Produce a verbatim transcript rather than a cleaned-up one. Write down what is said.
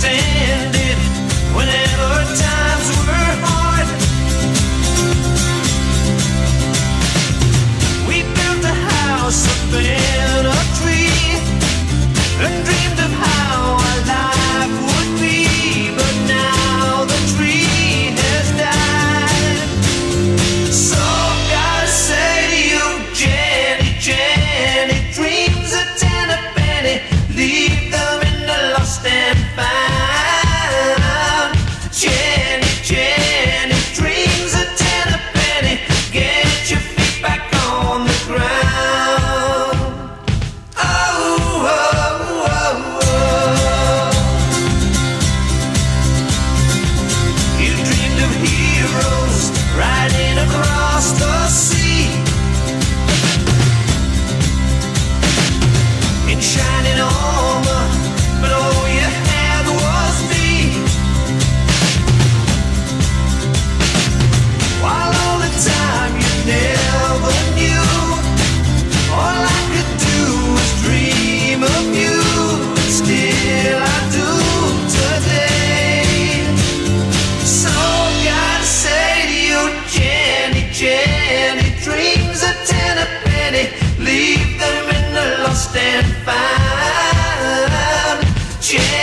standing whenever times were hard. We built a house up in a tree and dreamed of how our life would be, but now the tree has died. So gotta say to you, Jenny, Jenny, dreams are ten a penny, leave them in the lost and found. Leave them in the lost and found. Yeah.